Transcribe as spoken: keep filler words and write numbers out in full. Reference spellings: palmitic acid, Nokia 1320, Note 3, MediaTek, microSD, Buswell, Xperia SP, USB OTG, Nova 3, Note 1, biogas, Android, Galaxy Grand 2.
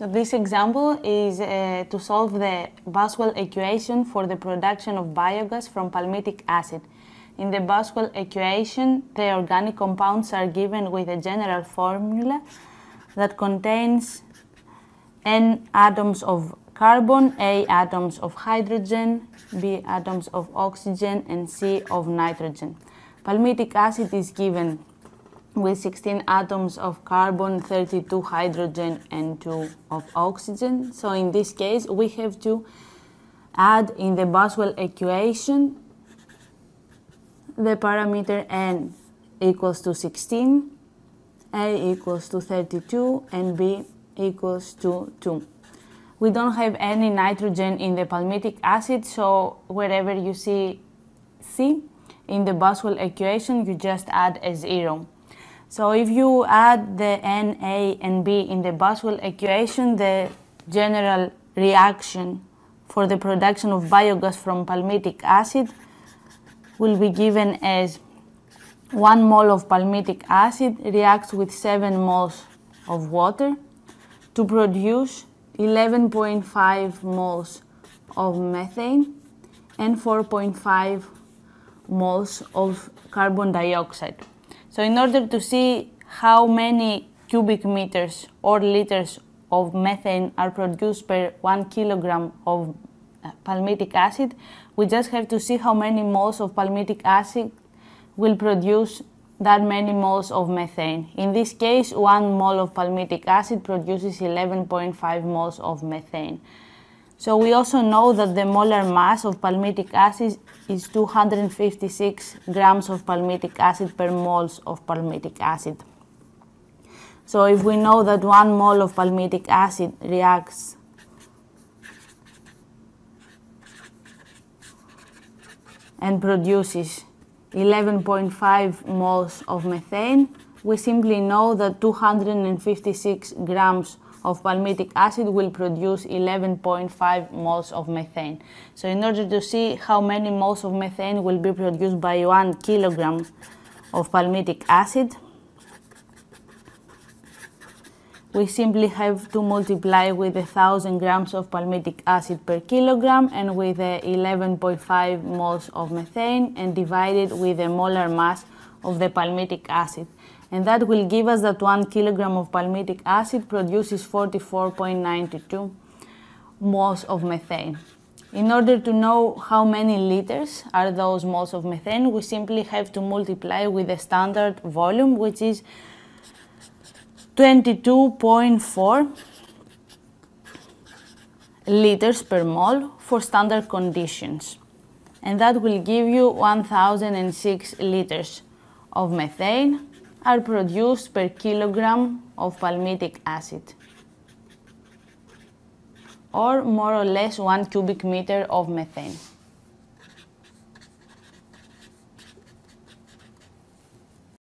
So this example is uh, to solve the Buswell equation for the production of biogas from palmitic acid. In the Buswell equation, the organic compounds are given with a general formula that contains N atoms of carbon, A atoms of hydrogen, B atoms of oxygen, and C of nitrogen. Palmitic acid is given with sixteen atoms of carbon, thirty-two hydrogen, and two of oxygen. So in this case, we have to add in the Buswell equation the parameter N equals to sixteen, A equals to thirty-two, and B equals to two. We don't have any nitrogen in the palmitic acid, so wherever you see C in the Buswell equation, you just add a zero. So if you add the N, A, and B in the Buswell equation, the general reaction for the production of biogas from palmitic acid will be given as one mole of palmitic acid reacts with seven moles of water to produce eleven point five moles of methane and four point five moles of carbon dioxide. So in order to see how many cubic meters or liters of methane are produced per one kilogram of palmitic acid, we just have to see how many moles of palmitic acid will produce that many moles of methane. In this case, one mole of palmitic acid produces eleven point five moles of methane. So we also know that the molar mass of palmitic acid is two hundred fifty-six grams of palmitic acid per moles of palmitic acid. So if we know that one mole of palmitic acid reacts and produces eleven point five moles of methane, we simply know that two hundred fifty-six grams of palmitic acid will produce eleven point five moles of methane. So in order to see how many moles of methane will be produced by one kilogram of palmitic acid, we simply have to multiply with one thousand grams of palmitic acid per kilogram and with eleven point five moles of methane and divide it with the molar mass of the palmitic acid. And that will give us that one kilogram of palmitic acid produces forty-four point nine two moles of methane. In order to know how many liters are those moles of methane, we simply have to multiply with the standard volume, which is twenty-two point four liters per mole for standard conditions. And that will give you one thousand six liters of methane are produced per kilogram of palmitic acid, or more or less one cubic meter of methane.